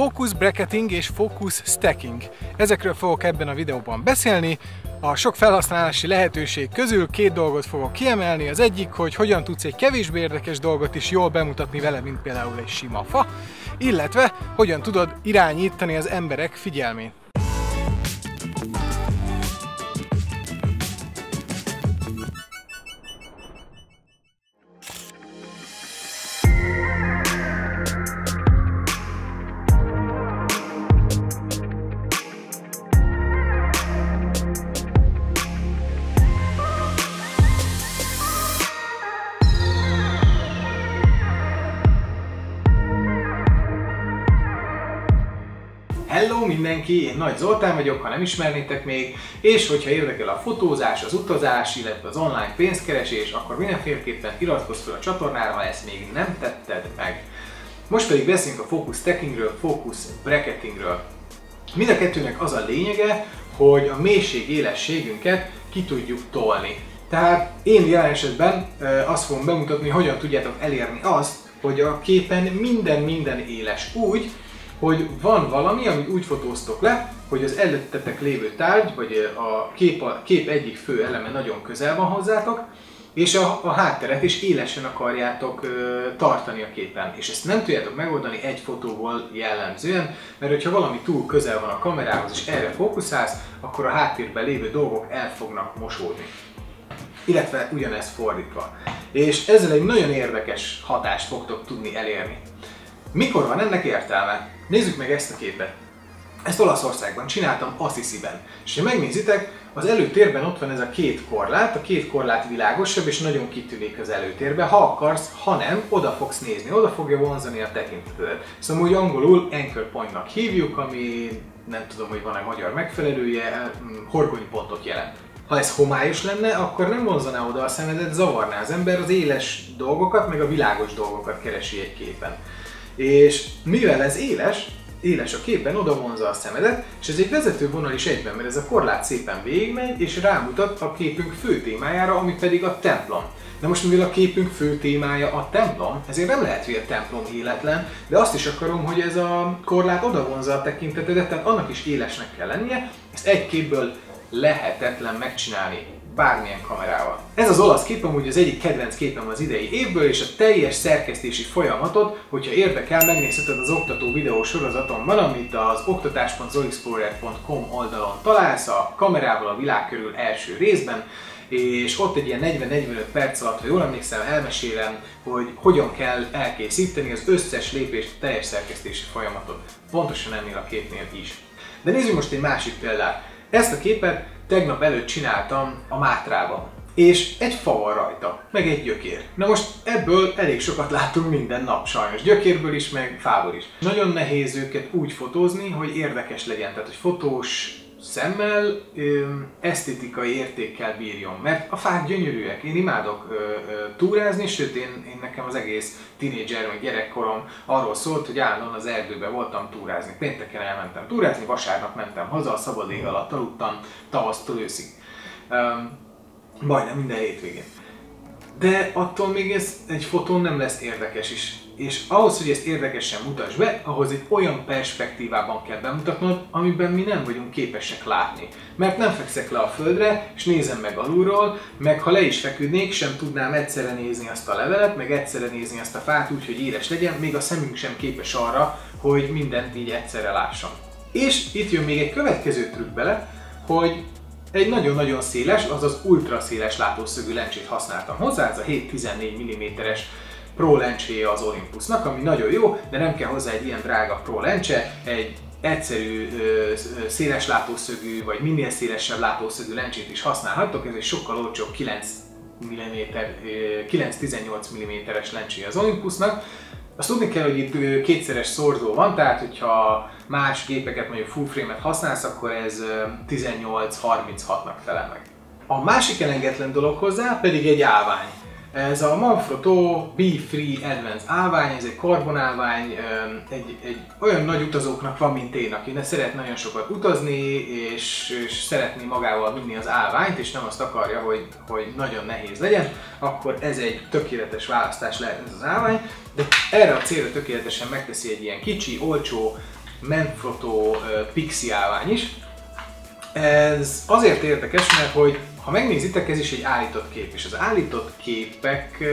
Focus bracketing és focus stacking. Ezekről fogok ebben a videóban beszélni. A sok felhasználási lehetőség közül két dolgot fogok kiemelni. Az egyik, hogy hogyan tudsz egy kevésbé érdekes dolgot is jól bemutatni vele, mint például egy sima fa, illetve hogyan tudod irányítani az emberek figyelmét. Hello mindenki, én Nagy Zoltán vagyok, ha nem ismernétek még, és hogyha érdekel a fotózás, az utazás, illetve az online pénzkeresés, akkor mindenféleképpen iratkozz fel a csatornára, ha ezt még nem tetted meg. Most pedig beszélünk a focus stackingről, focus bracketingről. Mind a kettőnek az a lényege, hogy a mélység élességünket ki tudjuk tolni. Tehát én jelen esetben azt fogom bemutatni, hogyan tudjátok elérni azt, hogy a képen minden éles úgy, hogy van valami, amit úgy fotóztok le, hogy az előttetek lévő tárgy, vagy a kép egyik fő eleme nagyon közel van hozzátok, és a hátteret is élesen akarjátok tartani a képen. És ezt nem tudjátok megoldani egy fotóból jellemzően, mert hogyha valami túl közel van a kamerához és erre fókuszálsz, akkor a háttérben lévő dolgok el fognak mosódni. Illetve ugyanez fordítva. És ezzel egy nagyon érdekes hatást fogtok tudni elérni. Mikor van ennek értelme? Nézzük meg ezt a képet. Ezt Olaszországban csináltam, Assisiben. És ha megnézitek, az előtérben ott van ez a két korlát világosabb és nagyon kitűnik az előtérbe. Ha akarsz, ha nem, oda fogsz nézni, oda fogja vonzani a tekintetedet. Szóval úgy angolul Anchor Pointnak hívjuk, ami nem tudom, hogy van-e magyar megfelelője, horgonypontot jelent. Ha ez homályos lenne, akkor nem vonzaná oda a szemedet, zavarná az ember, az éles dolgokat, meg a világos dolgokat keresi egy képen. És mivel ez éles a képben, oda vonza a szemedet, és ez egy vezető vonal is egyben, mert ez a korlát szépen végigmegy, és rámutat a képünk fő témájára, ami pedig a templom. De most mivel a képünk fő témája a templom, ezért nem lehet, hogy a templom életlen, de azt is akarom, hogy ez a korlát oda vonza a tekintetedet, tehát annak is élesnek kell lennie, ezt egy képből lehetetlen megcsinálni. Bármilyen kamerával. Ez az olasz kép amúgy az egyik kedvenc képem az idei évből, és a teljes szerkesztési folyamatot, hogyha érdekel, megnézheted az oktató videó sorozatomban, amit az oktatás.zoexplorer.com oldalon találsz, a kamerával a világ körül első részben, és ott egy ilyen 40-45 perc alatt, ha jól emlékszem, elmesélem, hogy hogyan kell elkészíteni az összes lépést, a teljes szerkesztési folyamatot. Pontosan ennél a képnél is. De nézzük most egy másik példát. Ezt a képet tegnap előtt csináltam a Mátrában, és egy fa van rajta, meg egy gyökér. Na most ebből elég sokat látunk minden nap sajnos, gyökérből is, meg fából is. Nagyon nehéz őket úgy fotózni, hogy érdekes legyen, tehát hogy fotós szemmel, esztétikai értékkel bírjon, mert a fák gyönyörűek, én imádok túrázni, sőt én nekem az egész tínédzser vagy gyerekkorom arról szólt, hogy állandóan az erdőben voltam túrázni. Pénteken elmentem túrázni, vasárnap mentem haza, a szabad ég alatt aludtam, tavasztól őszig. Majdnem minden hétvégén. De attól még ez egy fotón nem lesz érdekes is. És ahhoz, hogy ezt érdekesen mutasd be, ahhoz egy olyan perspektívában kell bemutatnod, amiben mi nem vagyunk képesek látni. Mert nem fekszek le a földre, és nézem meg alulról, meg ha le is feküdnék, sem tudnám egyszerre nézni azt a levelet, meg egyszerre nézni azt a fát úgy, hogy éles legyen, még a szemünk sem képes arra, hogy mindent így egyszerre lásson. És itt jön még egy következő trükk bele, hogy egy nagyon-nagyon széles, azaz ultraszéles látószögű lencsét használtam hozzá, ez a 7-14 mm-es Pro lencséje az Olympusnak, ami nagyon jó, de nem kell hozzá egy ilyen drága Pro lencse, egy egyszerű széles látószögű, vagy minél szélesebb látószögű lencsét is használhattok, ez egy sokkal olcsóbb 9-18 mm-es lencséje az Olympusnak. Azt tudni kell, hogy itt kétszeres szorzó van, tehát hogyha más gépeket, mondjuk full frame-et használsz, akkor ez 18-36-nak felel meg. A másik elengedhetetlen dolog hozzá pedig egy állvány. Ez a Manfrotto BeFree Advance állvány, ez egy karbonállvány, egy olyan nagy utazóknak van, mint én, aki szeret nagyon sokat utazni, és szeretné magával vinni az állványt, és nem azt akarja, hogy nagyon nehéz legyen, akkor ez egy tökéletes választás lehet ez az állvány, de erre a célra tökéletesen megteszi egy ilyen kicsi, olcsó, Manfrotto pixi állvány is. Ez azért érdekes, mert hogy ha megnézitek, ez is egy állított kép, és az állított képek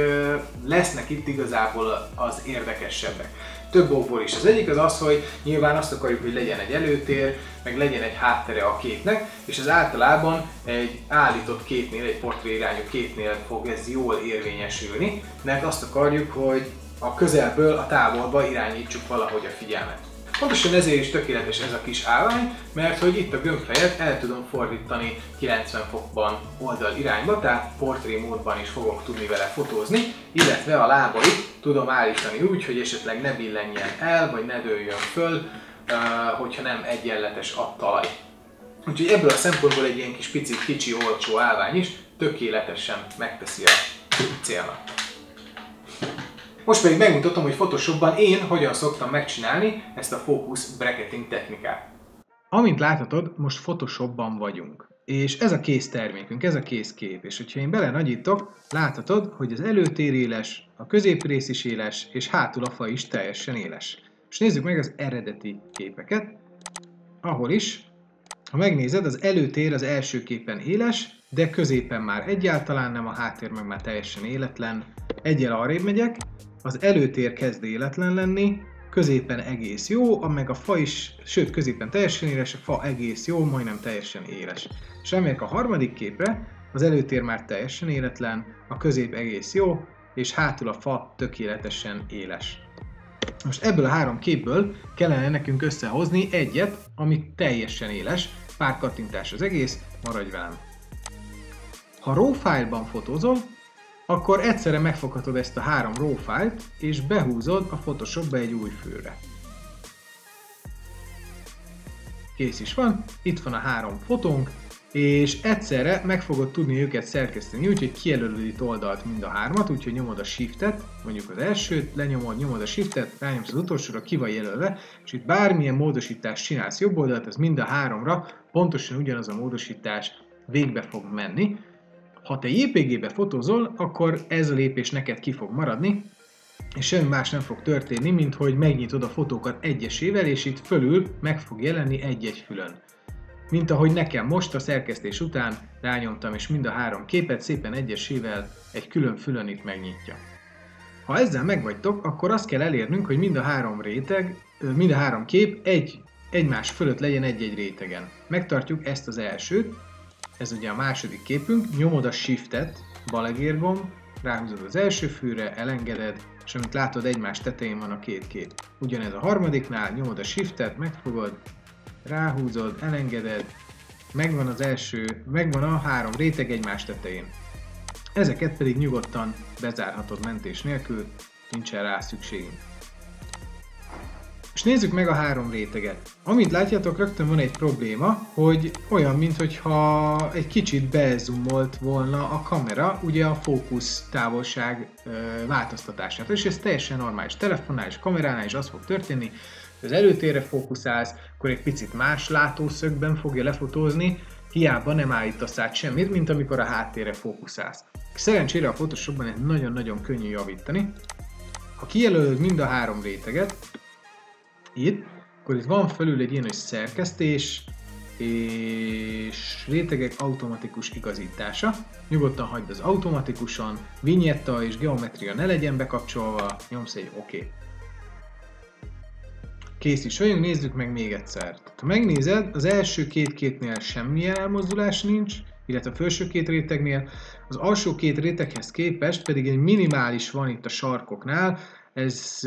lesznek itt igazából az érdekesebbek. Több okból is. Az egyik az az, hogy nyilván azt akarjuk, hogy legyen egy előtér, meg legyen egy háttere a képnek, és ez általában egy állított képnél, egy portréirányú képnél fog ez jól érvényesülni, mert azt akarjuk, hogy a közelből, a távolba irányítsuk valahogy a figyelmet. Pontosan ezért is tökéletes ez a kis állvány, mert hogy itt a gömbfejet el tudom fordítani 90 fokban oldal irányba, tehát portré módban is fogok tudni vele fotózni, illetve a lábait tudom állítani úgy, hogy esetleg ne billenjen el, vagy ne dőljön föl, hogyha nem egyenletes a talaj. Úgyhogy ebből a szempontból egy ilyen kis picit kicsi, olcsó állvány is tökéletesen megteszi a célnak. Most pedig megmutatom, hogy Photoshopban én hogyan szoktam megcsinálni ezt a Focus bracketing technikát. Amint láthatod, most Photoshopban vagyunk. És ez a kész termékünk, ez a kész kép. És hogyha én bele nagyítok, láthatod, hogy az előtér éles, a középrész is éles, és hátul a fa is teljesen éles. És nézzük meg az eredeti képeket, ahol is, ha megnézed, az előtér az első képen éles, de középen már egyáltalán nem, a háttér meg már teljesen életlen. Egyel arrébb megyek, az előtér kezd életlen lenni, középen egész jó, meg a fa is, sőt középen teljesen éles, a fa egész jó, majdnem teljesen éles. És remélek a harmadik képre, az előtér már teljesen életlen, a közép egész jó, és hátul a fa tökéletesen éles. Most ebből a három képből kellene nekünk összehozni egyet, ami teljesen éles, pár kattintás az egész, maradj velem! Ha RAW fájlban fotózol, akkor egyszerre megfoghatod ezt a három RAW fájlt, és behúzod a Photoshopba egy új főre. Kész is van, itt van a három fotónk, és egyszerre meg fogod tudni őket szerkeszteni, úgyhogy kijelölöd itt oldalt mind a hármat, úgyhogy nyomod a Shift-et, mondjuk az elsőt, lenyomod, nyomod a Shift-et, rányomsz az utolsóra, ki van jelölve, és itt bármilyen módosítást csinálsz jobb oldalt, ez mind a háromra pontosan ugyanaz a módosítás végbe fog menni. Ha te JPG-be fotózol, akkor ez a lépés neked ki fog maradni, és semmi más nem fog történni, mint hogy megnyitod a fotókat egyesével, és itt fölül meg fog jelenni egy-egy fülön. Mint ahogy nekem most a szerkesztés után rányomtam, és mind a három képet szépen egyesével egy külön fülön itt megnyitja. Ha ezzel megvagytok, akkor azt kell elérnünk, hogy mind a három kép egymás fölött legyen egy-egy rétegen. Megtartjuk ezt az elsőt, ez ugye a második képünk, nyomod a Shift-et, balegérgomb, ráhúzod az első fűre, elengeded, és amit látod, egymás tetején van a két kép. Ugyanez a harmadiknál, nyomod a Shift-et, megfogod, ráhúzod, elengeded, megvan az első, megvan a három réteg egymás tetején. Ezeket pedig nyugodtan bezárhatod mentés nélkül, nincsen rá szükségünk. És nézzük meg a három réteget. Amit látjátok, rögtön van egy probléma, hogy olyan, mintha egy kicsit bezoomolt volna a kamera, ugye a fókusz távolság változtatását, és ez teljesen normális. Telefonnál és kameránál is az fog történni, hogy az előtérre fókuszálsz, akkor egy picit más látószögben fogja lefotózni, hiába nem állítasz át semmit, mint amikor a háttérre fókuszálsz. Szerencsére a Photoshopban ez nagyon-nagyon könnyű javítani. Ha kijelölöd mind a három réteget, itt, akkor itt van felül egy ilyen, hogy szerkesztés és rétegek automatikus igazítása. Nyugodtan hagyd az automatikuson, vinyetta és geometria ne legyen bekapcsolva, nyomsz egy OK. Kész is vagyunk, nézzük meg még egyszer. Ha megnézed, az első két képnél semmilyen elmozdulás nincs, illetve a felső két rétegnél, az alsó két réteghez képest pedig egy minimális van itt a sarkoknál. Ez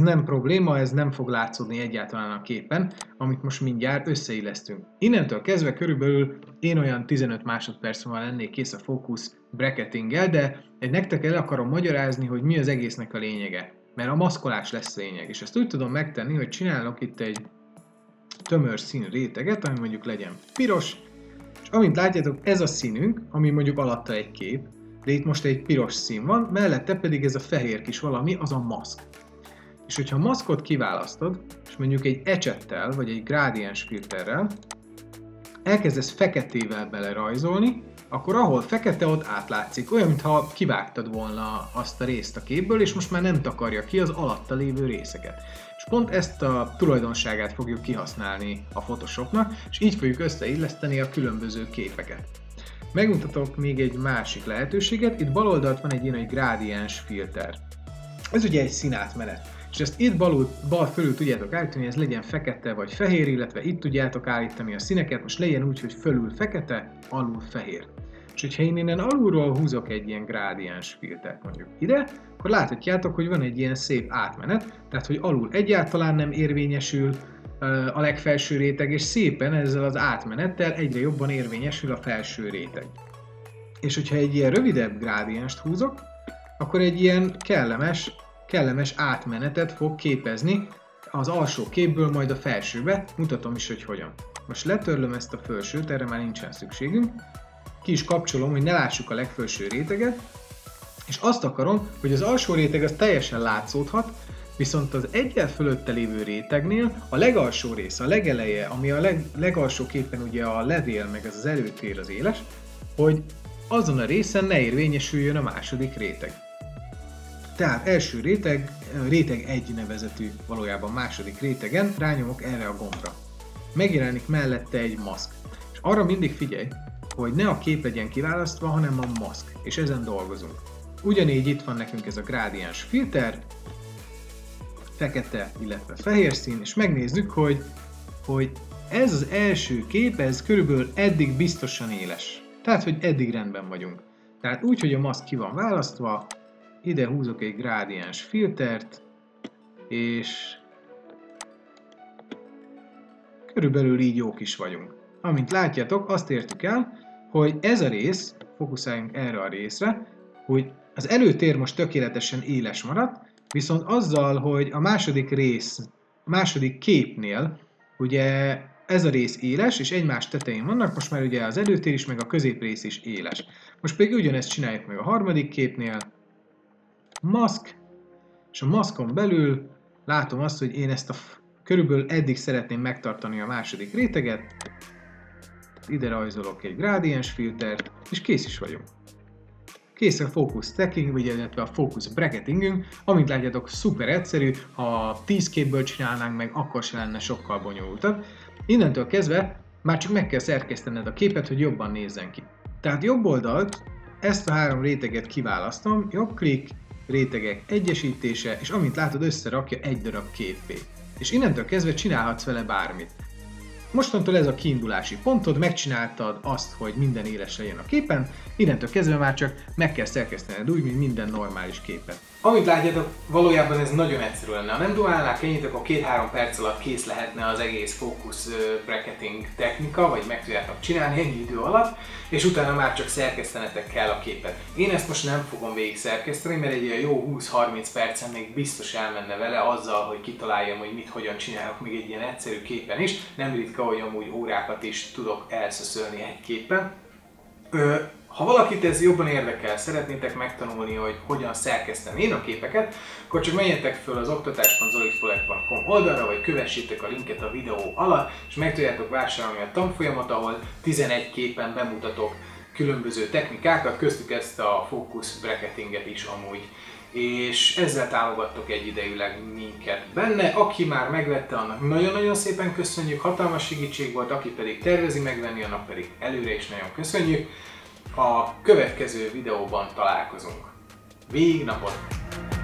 nem probléma, ez nem fog látszódni egyáltalán a képen, amit most mindjárt összeillesztünk. Innentől kezdve körülbelül én olyan 15 másodpercben lennék kész a fókusz bracketinggel, de nektek el akarom magyarázni, hogy mi az egésznek a lényege. Mert a maszkolás lesz a lényeg, és ezt úgy tudom megtenni, hogy csinálok itt egy tömör szín réteget, ami mondjuk legyen piros, és amint látjátok, ez a színünk, ami mondjuk alatta egy kép, de itt most egy piros szín van, mellette pedig ez a fehér kis valami, az a maszk. És hogyha a maszkot kiválasztod, és mondjuk egy ecsettel, vagy egy gradient filterrel, elkezdesz feketével belerajzolni, akkor ahol fekete, ott átlátszik. Olyan, mintha kivágtad volna azt a részt a képből, és most már nem takarja ki az alatta lévő részeket. És pont ezt a tulajdonságát fogjuk kihasználni a Photoshopnak, és így fogjuk összeilleszteni a különböző képeket. Megmutatok még egy másik lehetőséget, itt bal oldalt van egy ilyen egy grádiens filter. Ez ugye egy színátmenet, és ezt itt bal fölül tudjátok állítani, hogy ez legyen fekete vagy fehér, illetve itt tudjátok állítani a színeket, most legyen úgy, hogy fölül fekete, alul fehér. És hogyha én innen alulról húzok egy ilyen grádiens filtert mondjuk ide, akkor láthatjátok, hogy van egy ilyen szép átmenet, tehát hogy alul egyáltalán nem érvényesül a legfelső réteg, és szépen ezzel az átmenettel egyre jobban érvényesül a felső réteg. És hogyha egy ilyen rövidebb grádienst húzok, akkor egy ilyen kellemes átmenetet fog képezni az alsó képből majd a felsőbe, mutatom is, hogy hogyan. Most letörlöm ezt a felsőt, erre már nincsen szükségünk, ki is kapcsolom, hogy ne lássuk a legfelső réteget, és azt akarom, hogy az alsó réteg az teljesen látszódhat, viszont az egyel fölötte lévő rétegnél a legalsó része, a legeleje, ami a legalsó képen ugye a levél, meg az előtér az éles, hogy azon a részen ne érvényesüljön a második réteg. Tehát első réteg, réteg 1 nevezetű, valójában második rétegen rányomok erre a gombra. Megjelenik mellette egy maszk. És arra mindig figyelj, hogy ne a kép legyen kiválasztva, hanem a maszk, és ezen dolgozunk. Ugyanígy itt van nekünk ez a grádiens filter, fekete, illetve fehér szín, és megnézzük, hogy ez az első kép, ez körülbelül eddig biztosan éles. Tehát, hogy eddig rendben vagyunk. Tehát úgy, hogy a maszk ki van választva, ide húzok egy grádiens filtert, és körülbelül így jók is vagyunk. Amint látjátok, azt értük el, hogy ez a rész, fókuszáljunk erre a részre, hogy az előtér most tökéletesen éles maradt, viszont azzal, hogy a második rész, második képnél, ugye ez a rész éles, és egymás tetején vannak, most már ugye az előtér is, meg a középrész is éles. Most pedig ugyanezt csináljuk meg a harmadik képnél, maszk, és a maszkon belül látom azt, hogy én ezt a körülbelül eddig szeretném megtartani a második réteget, ide rajzolok egy grádiens filtert, és kész is vagyunk. Kész a focus stacking, illetve a focus bracketingünk, amint látjátok szuper egyszerű, ha 10 képből csinálnánk meg, akkor se lenne sokkal bonyolultabb. Innentől kezdve már csak meg kell szerkesztened a képet, hogy jobban nézzen ki. Tehát jobb oldalt ezt a 3 réteget kiválasztom, jobb klik, rétegek egyesítése, és amint látod összerakja egy darab képpé. És innentől kezdve csinálhatsz vele bármit. Mostantól ez a kiindulási pontod, megcsináltad azt, hogy minden éles legyen a képen, innentől kezdve már csak meg kell szerkesztened úgy, mint minden normális képet. Amit látjátok, valójában ez nagyon egyszerű lenne. Ha nem duálnál kenyétek, a 2-3 perc alatt kész lehetne az egész focus bracketing technika, vagy meg tudjátok csinálni ennyi idő alatt, és utána már csak szerkesztenetek kell a képet. Én ezt most nem fogom végig szerkeszteni, mert egy jó 20-30 percen még biztos elmenne vele azzal, hogy kitaláljam, hogy mit, hogyan csinálok még egy ilyen egyszerű képen is. Nem ritka, hogy amúgy órákat is tudok elszöszölni egy képen. Ha valakit ez jobban érdekel, szeretnétek megtanulni, hogy hogyan szerkesztem én a képeket, akkor csak menjetek föl az oktatás.zolitfolek.com oldalra, vagy kövessétek a linket a videó alatt, és meg tudjátok vásárolni a tanfolyamat, ahol 11 képen bemutatok különböző technikákat, köztük ezt a focus bracketinget is amúgy. És ezzel támogattok egyidejűleg minket benne. Aki már megvette, annak nagyon-nagyon szépen köszönjük, hatalmas segítség volt, aki pedig tervezi megvenni, annak pedig előre is nagyon köszönjük. A következő videóban találkozunk. Víg napot!